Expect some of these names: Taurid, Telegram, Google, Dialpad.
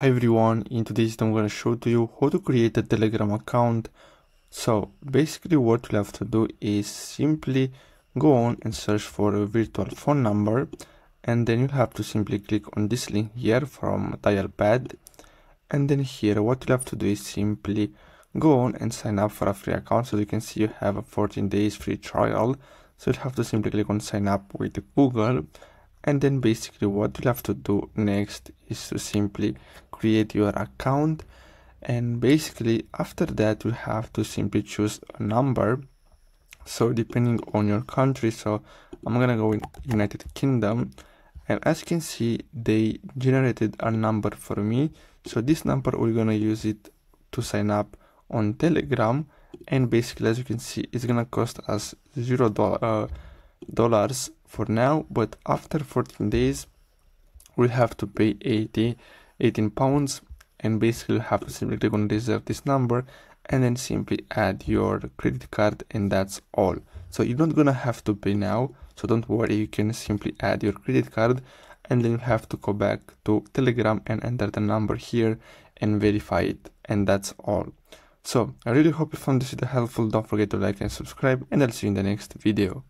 Hi everyone, in today's video I'm going to show to you how to create a Telegram account. So basically what you'll have to do is simply go on and search for a virtual phone number, and then you'll have to simply click on this link here from Dialpad, and then here what you'll have to do is simply go on and sign up for a free account. So you can see you have a 14 days free trial, so you'll have to simply click on sign up with Google. And then basically what you'll have to do next is to simply create your account, and basically after that you'll have to simply choose a number, so depending on your country. So I'm gonna go in United Kingdom, and as you can see they generated a number for me. So this number we're gonna use it to sign up on Telegram, and basically as you can see it's gonna cost us $0 for now, but after 14 days we'll have to pay 18 pounds, and basically you'll have to simply click on reserve this number and then simply add your credit card, and that's all. So you're not gonna have to pay now, so don't worry, you can simply add your credit card and then you have to go back to Telegram and enter the number here and verify it, and that's all. So I really hope you found this video helpful. Don't forget to like and subscribe, and I'll see you in the next video.